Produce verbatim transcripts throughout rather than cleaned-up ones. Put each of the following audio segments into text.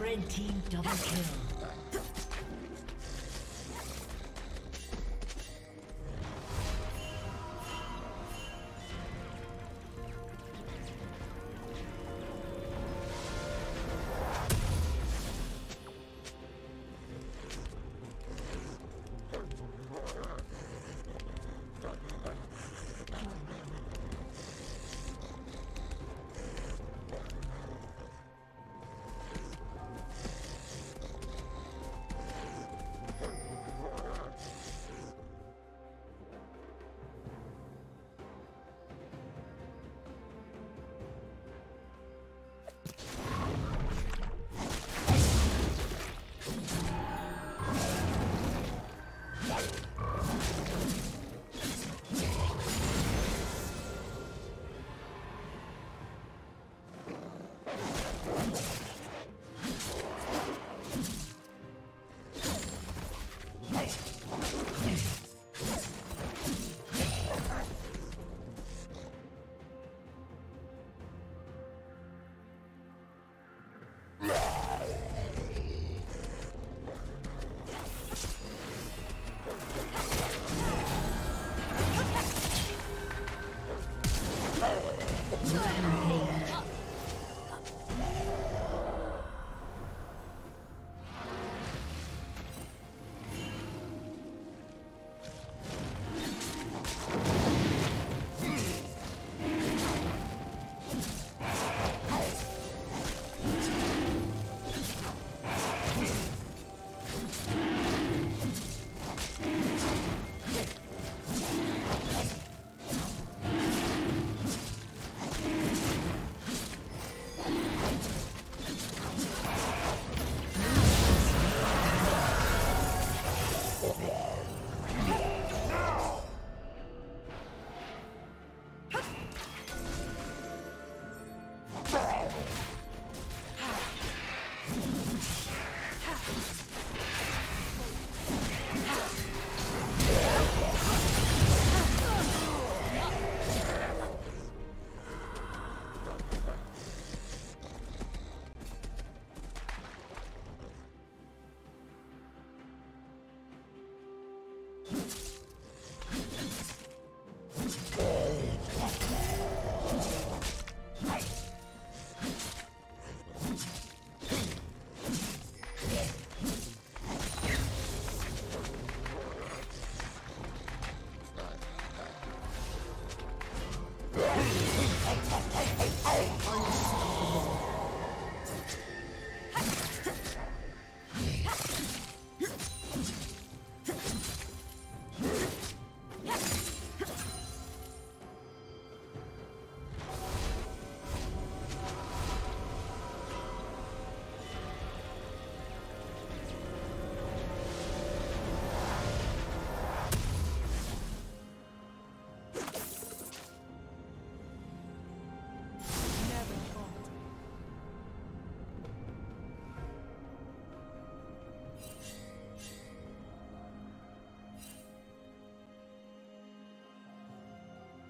Red team double kill.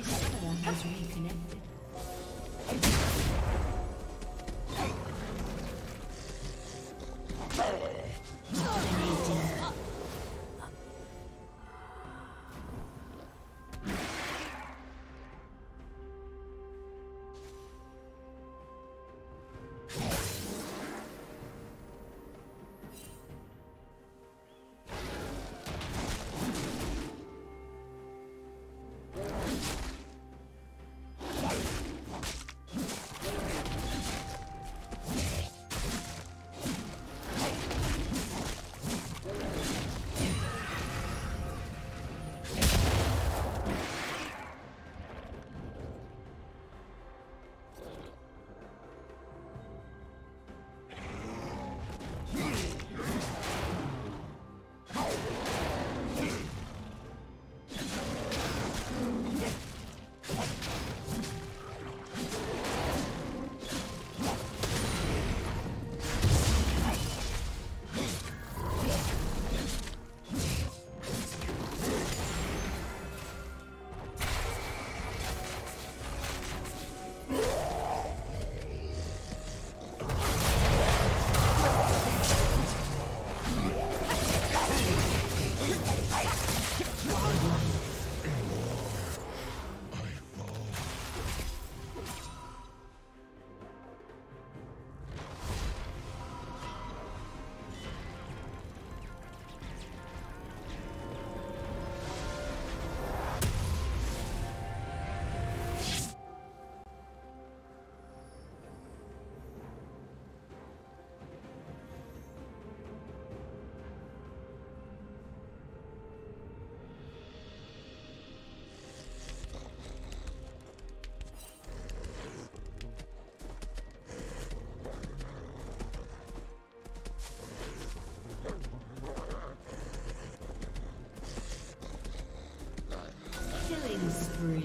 summoner has reconnected. Spree.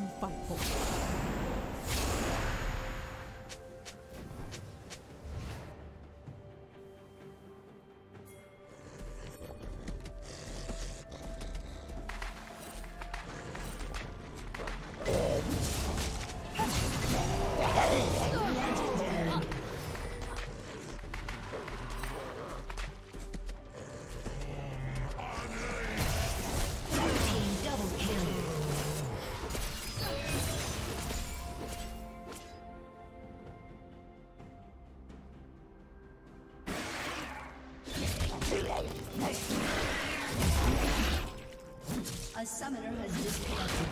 find hope. A summoner has disconnected.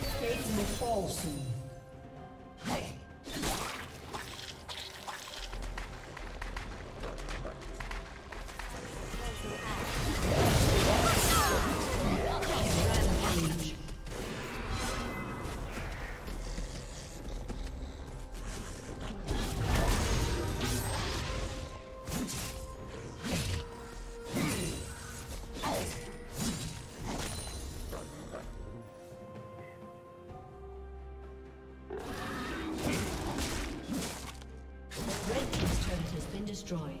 Turret plates will fall soon. Destroyed.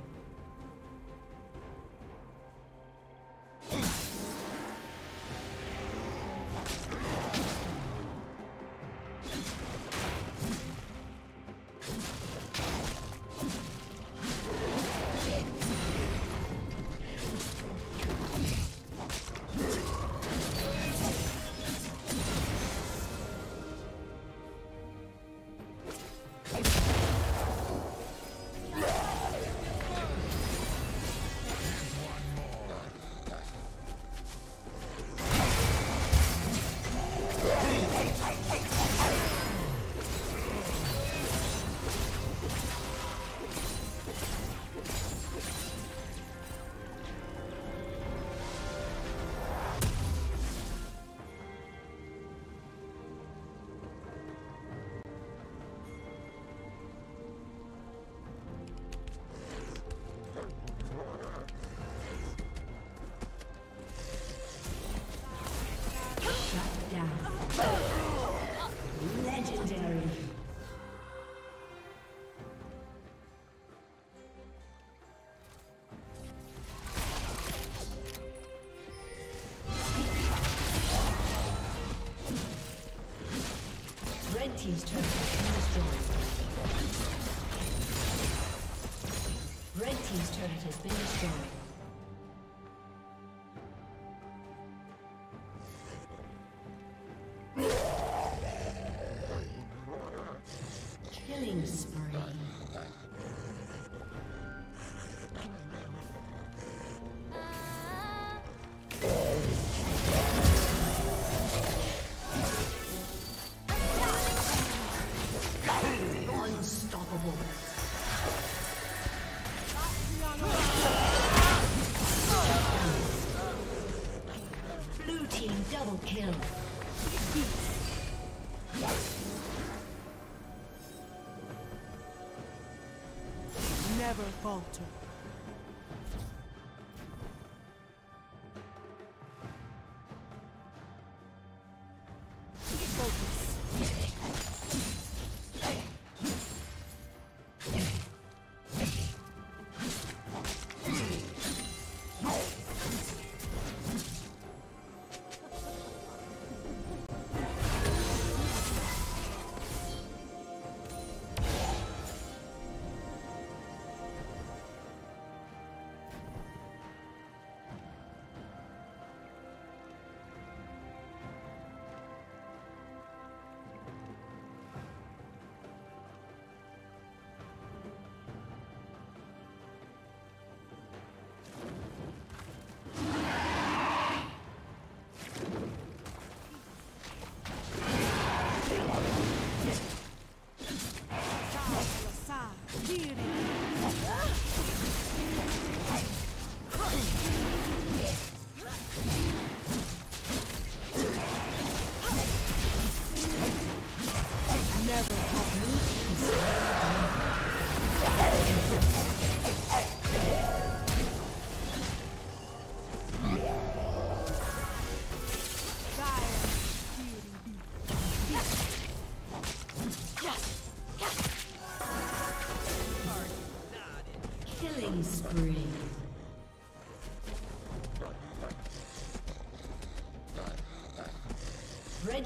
Team's turret has been destroyed. Red team's turret has been destroyed. Never falter. Red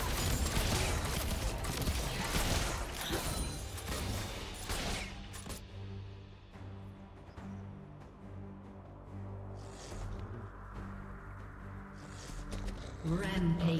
Rampage.